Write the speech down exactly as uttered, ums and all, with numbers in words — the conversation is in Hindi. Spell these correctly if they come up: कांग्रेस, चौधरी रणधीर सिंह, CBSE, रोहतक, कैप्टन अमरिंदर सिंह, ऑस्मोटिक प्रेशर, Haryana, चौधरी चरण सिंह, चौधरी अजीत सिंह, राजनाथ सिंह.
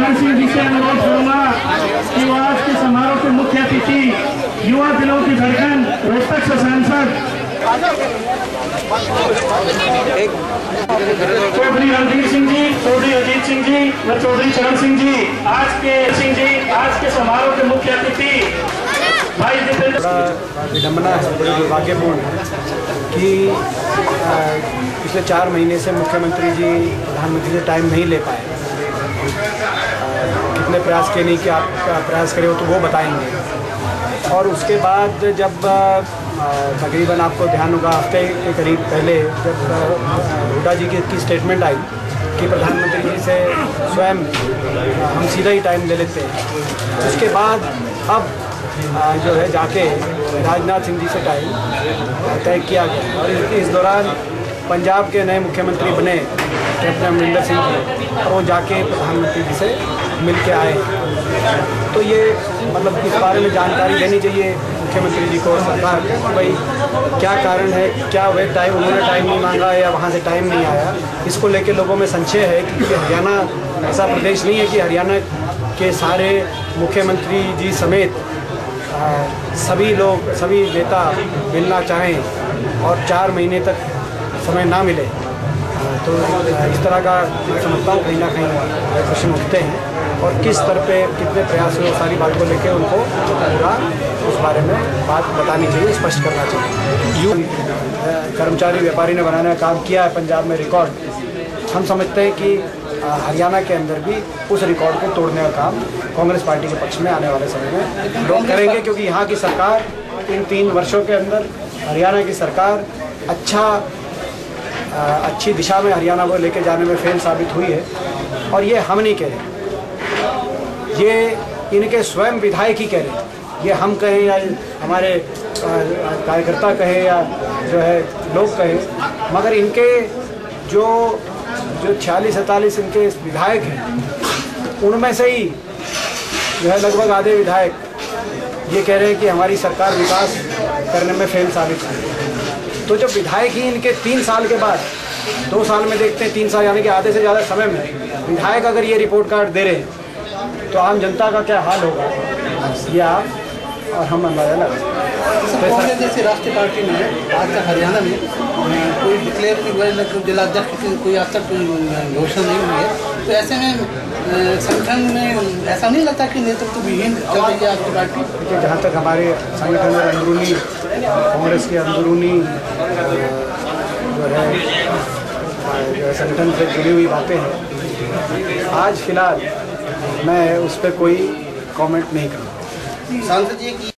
चरण सिंह जी से अनुरोध करूंगा कि आज के समारोह के मुख्य अतिथि युवा दिलों की धड़कन रोहतक से सांसद चौधरी रणधीर सिंह जी, चौधरी अजीत सिंह जी व चौधरी चरण सिंह जी आज के सिंह जी आज के समारोह के मुख्य अतिथि भाई जितेंद्र। विडम्बना है, बड़ी दुर्भाग्यपूर्ण है कि पिछले चार महीने से मुख्यमंत्री जी प्रधानमंत्री से टाइम नहीं ले पाए। कितने प्रयास किए नहीं कि आप प्रयास करें तो वो बताएंगे। और उसके बाद जब तकरीबन आपको ध्यान होगा हफ्ते के करीब पहले जब हुड्डा जी की स्टेटमेंट आई कि प्रधानमंत्री जी से स्वयं हम सीधा ही टाइम ले लेते हैं, उसके बाद अब जो है जाके राजनाथ सिंह जी से टाइम तय किया गया। और इस, इस दौरान पंजाब के नए मुख्यमंत्री बने कैप्टन अमरिंदर सिंह जी, वो जाके प्रधानमंत्री जी से मिल के आए। तो ये मतलब इस बारे में जानकारी देनी चाहिए मुख्यमंत्री जी को, सरकार को, भाई क्या कारण है, क्या वह टाइम उन्होंने टाइम नहीं मांगा या वहाँ से टाइम नहीं आया। इसको लेके लोगों में संशय है क्योंकि हरियाणा ऐसा प्रदेश नहीं है कि हरियाणा के सारे मुख्यमंत्री जी समेत सभी लोग सभी नेता मिलना चाहें और चार महीने तक समय ना मिले। तो इस तरह का समझता हूँ कहीं ना कहीं प्रश्न उठते हैं और किस स्तर पे कितने प्रयास हुए सारी बात को लेके उनको पूरा उस बारे में बात बतानी चाहिए, स्पष्ट करना चाहिए। यूँ कर्मचारी व्यापारी ने बनाने का काम किया है पंजाब में रिकॉर्ड, हम समझते हैं कि हरियाणा के अंदर भी उस रिकॉर्ड को तोड़ने का काम कांग्रेस पार्टी के पक्ष में आने वाले समय में लोग करेंगे क्योंकि यहाँ की सरकार इन तीन वर्षों के अंदर हरियाणा की सरकार अच्छा आ, अच्छी दिशा में हरियाणा को लेके जाने में फेल साबित हुई है। और ये हम नहीं कह रहे, ये इनके स्वयं विधायक ही कह रहे हैं। ये हम कहें या हमारे कार्यकर्ता कहें या जो है लोग कहें, मगर इनके जो जो छियालीस सैंतालीस इनके विधायक हैं उनमें से ही जो है लगभग आधे विधायक ये कह रहे हैं कि हमारी सरकार विकास करने में फेल साबित हुई। तो जब विधायक ही इनके तीन साल के बाद दो साल में देखते हैं, तीन साल यानी कि आधे से ज़्यादा समय में विधायक अगर ये रिपोर्ट कार्ड दे रहे हैं तो आम जनता का क्या हाल होगा ये आप और हम अंदाजा लगा सकते। जैसे राष्ट्रीय पार्टी ने आज तक हरियाणा में कोई डिक्लेयर नहीं हुआ है, न जिलाध्यक्ष किसी कोई आज तक घोषणा नहीं हुई है। तो ऐसे में संगठन में ऐसा नहीं लगता कि नेतृत्व विहीन चल रही है आपकी पार्टी? देखिए, जहाँ तक हमारे संगठन और अंदरूनी कांग्रेस के अंदरूनी जो है संगठन से जुड़ी हुई बातें हैं, आज फिलहाल मैं उस पर कोई कॉमेंट नहीं करूँगा। सांसद जी की